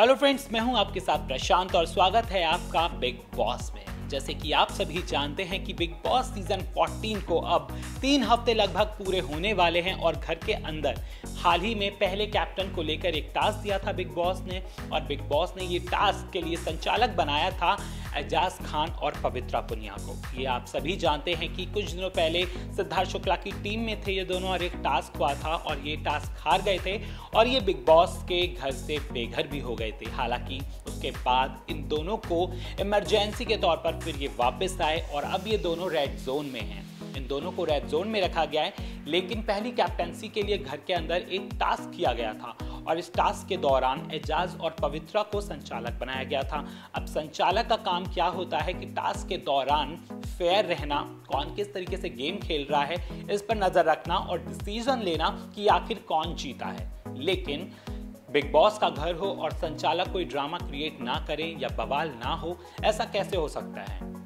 Hello friends, मैं हूं आपके साथ प्रशांत और स्वागत है आपका बिग बॉस में। जैसे कि आप सभी जानते हैं कि बिग बॉस सीजन 14 को अब 3 हफ्ते लगभग पूरे होने वाले हैं और घर के अंदर हाल ही में पहले कैप्टन को लेकर एक टास्क दिया था बिग बॉस ने, और बिग बॉस ने ये टास्क के लिए संचालक बनाया था एजाज खान और पवित्रा पुनिया को। ये आप सभी जानते हैं कि कुछ दिनों पहले सिद्धार्थ शुक्ला की टीम में थे ये दोनों और एक टास्क हुआ था और ये टास्क हार गए थे और ये बिग बॉस के घर से बेघर भी हो गए थे। हालांकि उसके बाद इन दोनों को इमरजेंसी के तौर पर फिर ये वापस आए और अब ये दोनों रेड जोन में हैं। इन दोनों को रेड जोन में रखा गया है, लेकिन पहली कैप्टेंसी के लिए घर के अंदर एक टास्क किया गया था और इस टास्क के दौरान एजाज और पवित्रा को संचालक बनाया गया था। अब संचालक का काम क्या होता है कि टास्क के दौरान फेयर रहना, कौन किस तरीके से गेम खेल रहा है इस पर नजर रखना और डिसीजन लेना कि आखिर कौन जीता है। लेकिन बिग बॉस का घर हो और संचालक कोई ड्रामा क्रिएट ना करें या बवाल ना हो, ऐसा कैसे हो सकता है?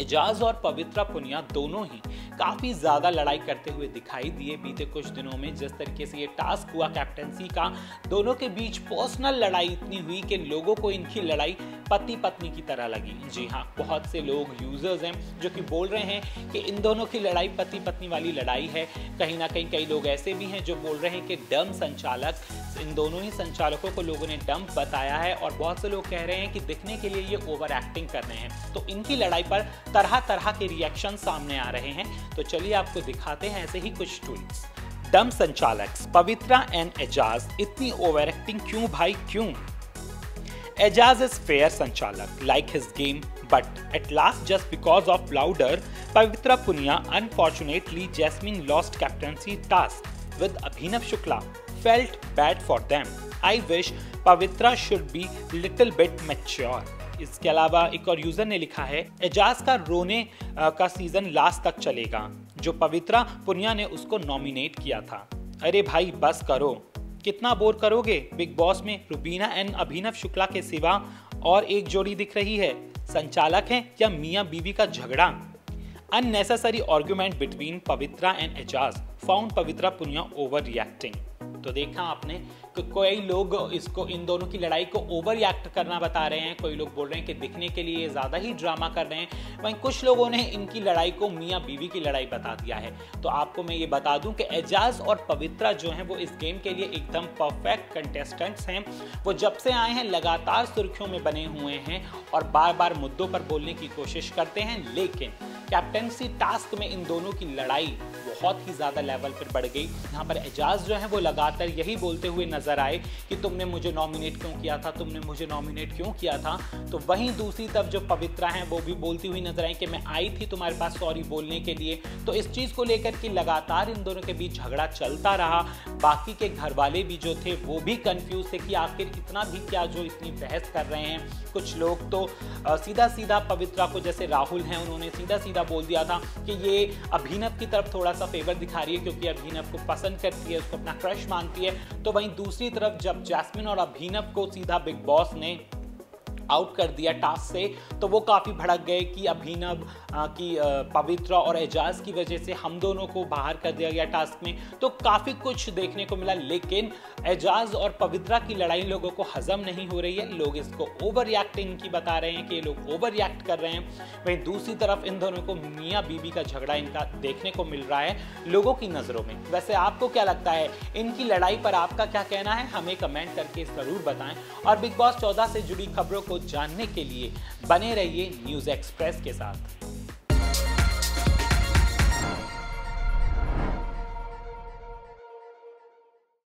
एजाज और पवित्रा पुनिया दोनों ही काफ़ी ज़्यादा लड़ाई करते हुए दिखाई दिए बीते कुछ दिनों में। जिस तरीके से ये टास्क हुआ कैप्टेंसी का, दोनों के बीच पर्सनल लड़ाई इतनी हुई कि लोगों को इनकी लड़ाई पति पत्नी की तरह लगी। जी हाँ, बहुत से लोग यूजर्स हैं जो कि बोल रहे हैं कि इन दोनों की लड़ाई पति पत्नी वाली लड़ाई है। कहीं ना कहीं कई लोग ऐसे भी हैं जो बोल रहे हैं कि डम संचालक, इन दोनों ही संचालकों को लोगों ने डंप बताया है और बहुत से लोग कह रहे हैं कि दिखने के लिए ये ओवर एक्टिंग कर रहे हैं। तो इनकी लड़ाई पर तरह तरह के रिएक्शन सामने आ रहे हैं। तो चलिए आपको दिखाते हैं ऐसे ही कुछ ट्वीट्स। डम संचालक पवित्रा एंड एजाज, इतनी ओवर एक्टिंग क्यों भाई क्यों? एजाज इज फेयर संचालक, like his game, but at last just because of louder Pavitra Punia unfortunately Jasmin lost captaincy task with Abhinav Shukla, felt bad for them. I wish Pavitra should be little bit mature. इसके अलावा एक और user ने लिखा है, एजाज का रोने का सीजन लास्ट तक चलेगा, जो पवित्रा पुनिया ने उसको नॉमिनेट किया था। अरे भाई बस करो, कितना बोर करोगे? बिग बॉस में रुबीना एंड अभिनव शुक्ला के सिवा और एक जोड़ी दिख रही है। संचालक हैं या मियाँ बीवी का झगड़ा? Unnecessary argument between Pavitra and Ejaz found Pavitra Punia overreacting. तो देखा आपने कि कोई लोग इसको इन दोनों की लड़ाई को ओवर रिएक्ट करना बता रहे हैं, कोई लोग बोल रहे हैं कि दिखने के लिए ज़्यादा ही ड्रामा कर रहे हैं, वहीं कुछ लोगों ने इनकी लड़ाई को मियाँ बीवी की लड़ाई बता दिया है। तो आपको मैं ये बता दूं कि एजाज और पवित्रा जो हैं वो इस गेम के लिए एकदम परफेक्ट कंटेस्टेंट्स हैं। वो जब से आए हैं लगातार सुर्खियों में बने हुए हैं और बार बार मुद्दों पर बोलने की कोशिश करते हैं, लेकिन कैप्टेंसी टास्क में इन दोनों की लड़ाई बहुत ही ज़्यादा लेवल पर बढ़ गई। यहाँ पर एजाज जो है वो लगातार यही बोलते हुए नजर आए कि तुमने मुझे नॉमिनेट क्यों किया था, तुमने मुझे नॉमिनेट क्यों किया था। तो वहीं दूसरी तरफ जो पवित्रा हैं वो भी बोलती हुई नजर आई कि मैं आई थी तुम्हारे पास सॉरी बोलने के लिए। तो इस चीज़ को लेकर कि लगातार इन दोनों के बीच झगड़ा चलता रहा। बाकी के घर वाले भी जो थे वो भी कन्फ्यूज थे कि आखिर इतना भी क्या जो इतनी बहस कर रहे हैं। कुछ लोग तो सीधा सीधा पवित्रा को, जैसे राहुल हैं, उन्होंने सीधा सीधा बोल दिया था कि ये अभिनव की तरफ थोड़ा सा फेवर दिखा रही है क्योंकि अभिनव को पसंद करती है, उसको अपना क्रश मानती है। तो वहीं दूसरी तरफ जब जैस्मिन और अभिनव को सीधा बिग बॉस ने आउट कर दिया टास्क से, तो वो काफ़ी भड़क गए कि अभिनव की पवित्रा और एजाज की वजह से हम दोनों को बाहर कर दिया गया टास्क में। तो काफ़ी कुछ देखने को मिला, लेकिन एजाज और पवित्रा की लड़ाई लोगों को हजम नहीं हो रही है। लोग इसको ओवर रिएक्ट इनकी बता रहे हैं कि ये लोग ओवर रिएक्ट कर रहे हैं। वहीं दूसरी तरफ इन दोनों को मियाँ बीवी का झगड़ा इनका देखने को मिल रहा है लोगों की नज़रों में। वैसे आपको क्या लगता है, इनकी लड़ाई पर आपका क्या कहना है? हमें कमेंट करके ज़रूर बताएँ। और बिग बॉस 14 से जुड़ी खबरों को जानने के लिए बने रहिए न्यूज़ एक्सप्रेस के साथ।